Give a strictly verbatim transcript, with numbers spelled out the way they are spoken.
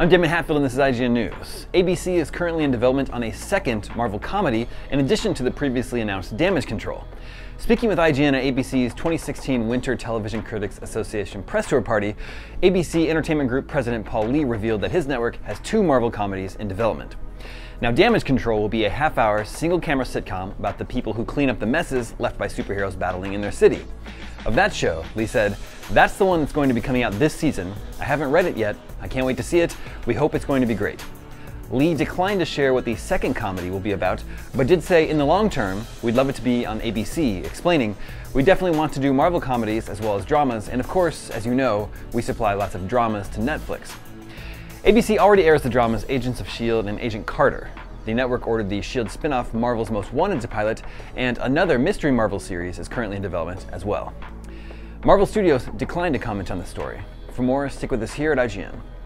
I'm Damon Hatfield and this is I G N News. A B C is currently in development on a second Marvel comedy in addition to the previously announced Damage Control. Speaking with I G N at A B C's twenty sixteen Winter Television Critics Association press tour party, A B C Entertainment Group President Paul Lee revealed that his network has two Marvel comedies in development. Now, Damage Control will be a half-hour, single-camera sitcom about the people who clean up the messes left by superheroes battling in their city. Of that show, Lee said, "That's the one that's going to be coming out this season. I haven't read it yet. I can't wait to see it. We hope it's going to be great." Lee declined to share what the second comedy will be about, but did say, "In the long term, we'd love it to be on A B C, explaining, "We definitely want to do Marvel comedies as well as dramas, and of course, as you know, we supply lots of dramas to Netflix." A B C already airs the dramas Agents of S H I E L D and Agent Carter. The network ordered the S H I E L D spin-off Marvel's Most Wanted to pilot, and another Mystery Marvel series is currently in development as well. Marvel Studios declined to comment on this story. For more, stick with us here at I G N.